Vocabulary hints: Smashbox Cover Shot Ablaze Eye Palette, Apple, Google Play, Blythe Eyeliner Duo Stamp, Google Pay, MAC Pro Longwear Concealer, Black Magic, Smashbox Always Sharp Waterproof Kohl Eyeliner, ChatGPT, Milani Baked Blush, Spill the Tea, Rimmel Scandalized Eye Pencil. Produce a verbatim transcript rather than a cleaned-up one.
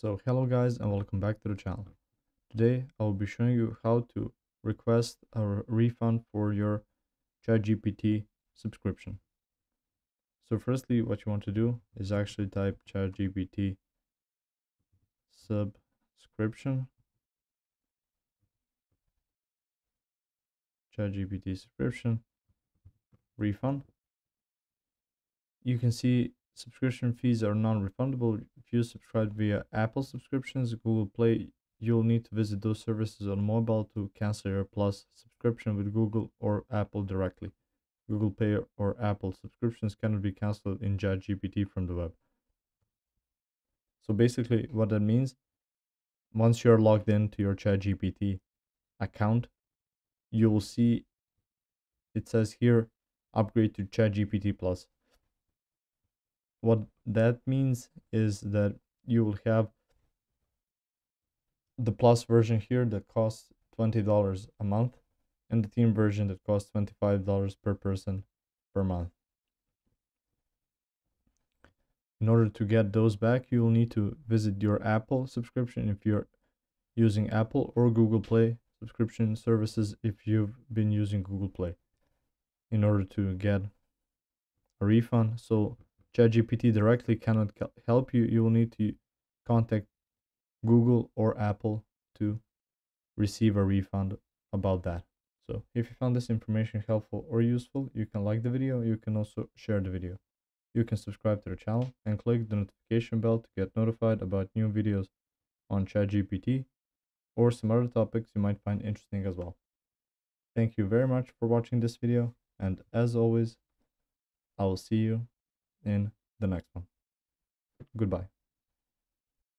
So hello guys and welcome back to the channel. Today I will be showing you how to request a refund for your ChatGPT subscription. So firstly, what you want to do is actually type ChatGPT subscription ChatGPT subscription refund. You can see subscription fees are non-refundable. If you subscribe via Apple subscriptions, Google Play, you'll need to visit those services on mobile to cancel your Plus subscription with Google or Apple directly. Google Pay or Apple subscriptions cannot be canceled in ChatGPT from the web. So basically what that means, once you're logged into your ChatGPT account, you will see it says here, upgrade to ChatGPT Plus. What that means is that you will have the Plus version here that costs twenty dollars a month and the Team version that costs twenty-five dollars per person per month. In order to get those back, you will need to visit your Apple subscription if you're using Apple, or Google Play subscription services if you've been using Google Play, in order to get a refund. So ChatGPT directly cannot help you. You will need to contact Google or Apple to receive a refund about that. So if you found this information helpful or useful, you can like the video. You can also share the video. You can subscribe to the channel and click the notification bell to get notified about new videos on ChatGPT or some other topics you might find interesting as well. Thank you very much for watching this video, and as always, I will see you in the next one. Goodbye.